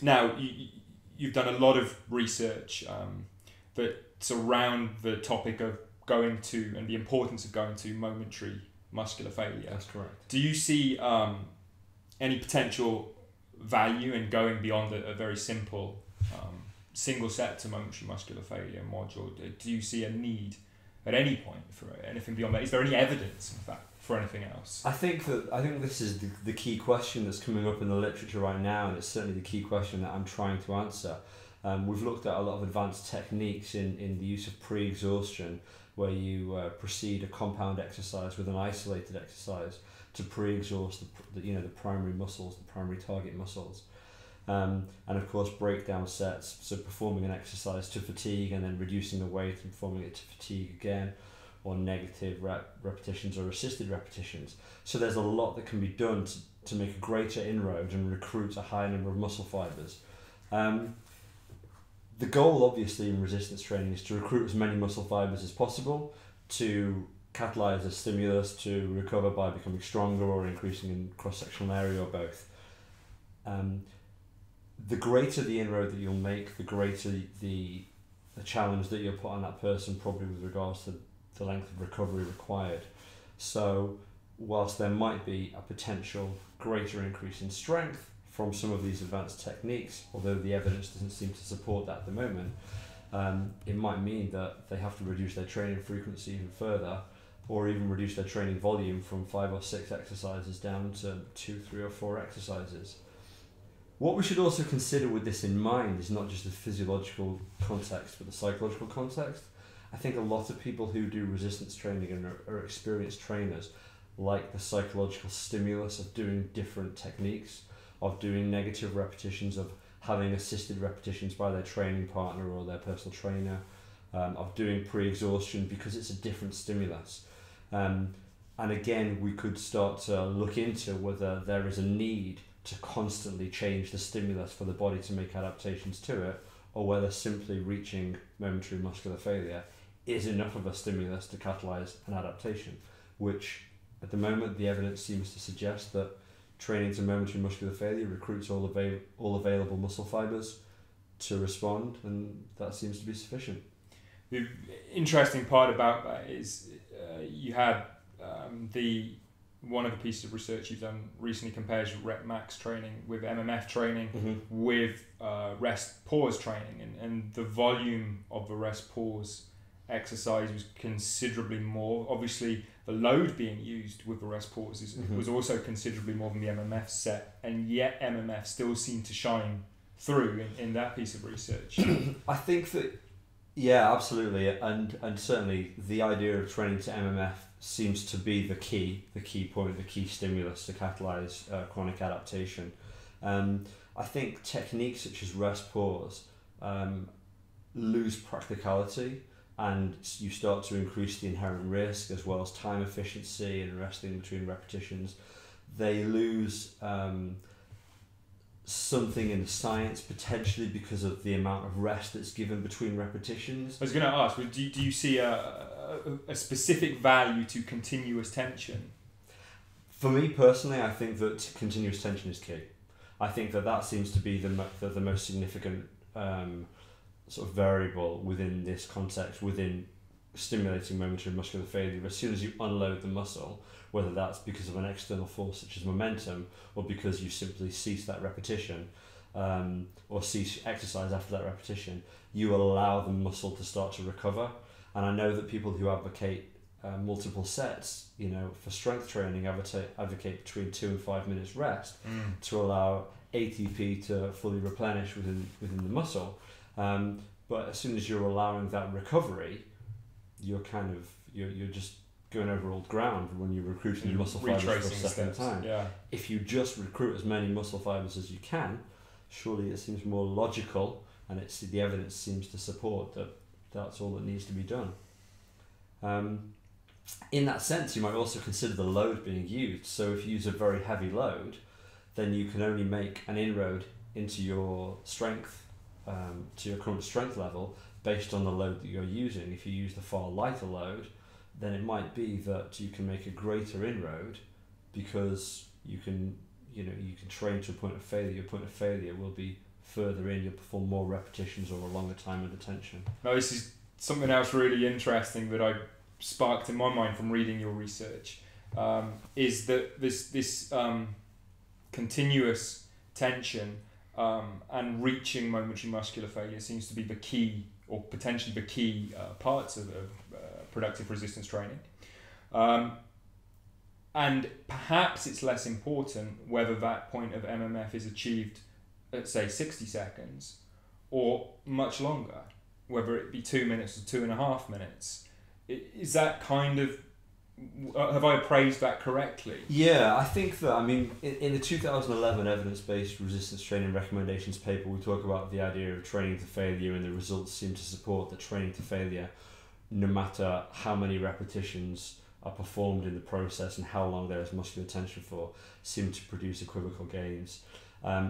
Now, you've done a lot of research that's around the topic of going to and the importance of going to momentary muscular failure. That's correct. Do you see any potential value in going beyond a very simple single set to momentary muscular failure module? Do you see a need at any point for anything beyond that? Is there any evidence, in fact, for anything else? I think this is the key question that's coming up in the literature right now, and it's certainly the key question that I'm trying to answer. We've looked at a lot of advanced techniques in the use of pre-exhaustion, where you precede a compound exercise with an isolated exercise to pre-exhaust the primary muscles, the primary target muscles. And of course, breakdown sets, so performing an exercise to fatigue and then reducing the weight and performing it to fatigue again, or negative repetitions or assisted repetitions. So there's a lot that can be done to make a greater inroad and recruit a higher number of muscle fibers. The goal, obviously, in resistance training is to recruit as many muscle fibers as possible to catalyze a stimulus to recover by becoming stronger or increasing in cross-sectional area or both. The greater the inroad that you'll make, the greater the challenge that you'll put on that person, probably with regards to the length of recovery required. So whilst there might be a potential greater increase in strength from some of these advanced techniques, although the evidence doesn't seem to support that at the moment, it might mean that they have to reduce their training frequency even further, or even reduce their training volume from 5 or 6 exercises down to 2, 3, or 4 exercises. What we should also consider with this in mind is not just the physiological context, but the psychological context. I think a lot of people who do resistance training and are experienced trainers like the psychological stimulus of doing different techniques, of doing negative repetitions, of having assisted repetitions by their training partner or their personal trainer, of doing pre-exhaustion, because it's a different stimulus. And again, we could start to look into whether there is a need to constantly change the stimulus for the body to make adaptations to it, or whether simply reaching momentary muscular failure is enough of a stimulus to catalyze an adaptation, which at the moment the evidence seems to suggest that training to momentary muscular failure recruits all available muscle fibers to respond, and that seems to be sufficient. The interesting part about that is you had one of the pieces of research you've done recently compares rep max training with MMF training, mm-hmm. with rest pause training, and the volume of the rest pause exercise was considerably more. Obviously, the load being used with the rest pause mm-hmm. was also considerably more than the MMF set, and yet MMF still seemed to shine through in that piece of research. I think that, yeah, absolutely, and certainly the idea of training to MMF seems to be the key point, the key stimulus to catalyze chronic adaptation. I think techniques such as rest pause lose practicality, and you start to increase the inherent risk as well as time efficiency and resting between repetitions. They lose something in the science, potentially because of the amount of rest that's given between repetitions. I was going to ask, do you see a specific value to continuous tension? For me personally, I think that continuous tension is key. I think that seems to be the most significant sort of variable within this context, within stimulating momentary muscular failure. As soon as you unload the muscle, whether that's because of an external force such as momentum, or because you simply cease that repetition, or cease exercise after that repetition, you allow the muscle to start to recover. And I know that people who advocate multiple sets, for strength training, advocate between 2 and 5 minutes rest to allow ATP to fully replenish within the muscle. But as soon as you're allowing that recovery, you're just going over old ground when you're recruiting your muscle fibers for a second time. Yeah. If you just recruit as many muscle fibers as you can, surely it seems more logical, and the evidence seems to support that that's all that needs to be done. In that sense, you might also consider the load being used. So if you use a very heavy load, then you can only make an inroad into your strength, to your current strength level, based on the load that you're using. If you use the far lighter load, then it might be that you can make a greater inroad, because you can train to a point of failure. Your point of failure will be further in, you'll perform more repetitions or a longer time of the tension. Now this is something else really interesting that I sparked in my mind from reading your research, is that this continuous tension and reaching momentary muscular failure seems to be the key, or potentially the key parts of productive resistance training. And perhaps it's less important whether that point of MMF is achieved at, say, 60 seconds or much longer, whether it be 2 minutes or 2.5 minutes. Is that kind of, have I appraised that correctly? Yeah, I think that, I mean, in the 2011 evidence-based resistance training recommendations paper, we talk about the idea of training to failure, and the results seem to support the training to failure no matter how many repetitions are performed in the process and how long there is muscular tension for, seem to produce equivocal gains.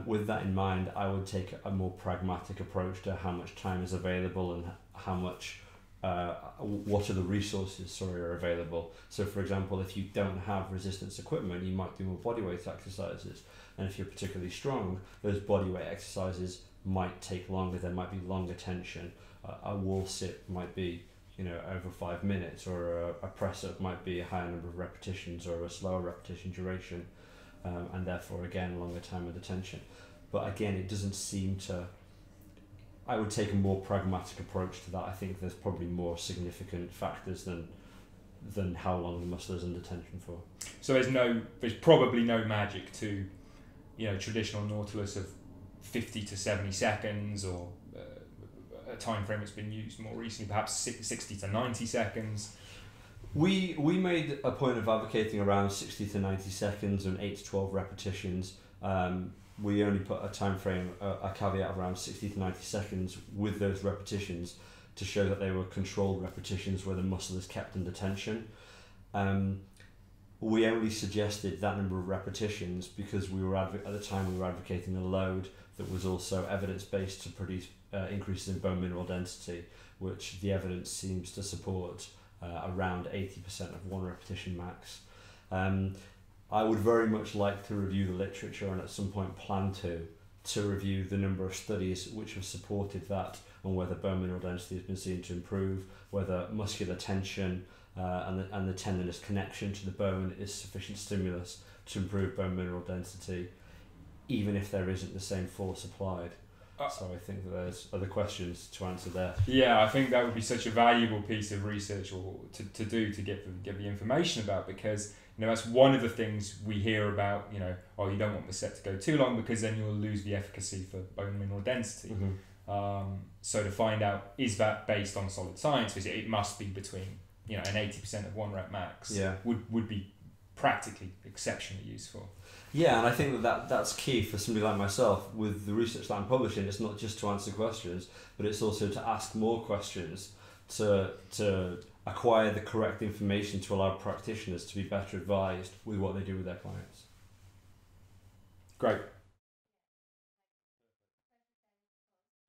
With that in mind, I would take a more pragmatic approach to how much time is available and how much what other resources are available. So for example, if you don't have resistance equipment, you might do more bodyweight exercises, and if you're particularly strong, those bodyweight exercises might take longer. There might be longer tension. A wall sit might be, you know, over 5 minutes, or a press-up might be a higher number of repetitions or a slower repetition duration, and therefore again longer time of the tension. But again, it doesn't seem to, I would take a more pragmatic approach to that. I think there's probably more significant factors than how long the muscle is under tension for. So there's probably no magic to, you know, traditional Nautilus of 50 to 70 seconds, or a time frame that's been used more recently, perhaps 60 to 90 seconds. We made a point of advocating around 60 to 90 seconds and 8 to 12 repetitions. We only put a time frame, a caveat around 60 to 90 seconds with those repetitions to show that they were controlled repetitions where the muscle is kept under tension. We only suggested that number of repetitions because we were at the time we were advocating a load that was also evidence-based to produce increases in bone mineral density, which the evidence seems to support around 80% of one repetition max. I would very much like to review the literature, and at some point plan to review the number of studies which have supported that, and whether bone mineral density has been seen to improve, whether muscular tension and the tendinous connection to the bone is sufficient stimulus to improve bone mineral density, even if there isn't the same force applied. So I think that there's other questions to answer there. Yeah, I think that would be such a valuable piece of research to get the information about, because you know that's one of the things we hear about. You know, oh, you don't want the set to go too long because then you'll lose the efficacy for bone mineral density. Mm-hmm. So to find out, is that based on solid science? Because it must be between, you know, an 80% of one rep max. Yeah, would be practically exceptionally useful. Yeah, and I think that's key for somebody like myself with the research that I'm publishing. It's not just to answer questions, but it's also to ask more questions, to acquire the correct information to allow practitioners to be better advised with what they do with their clients. Great.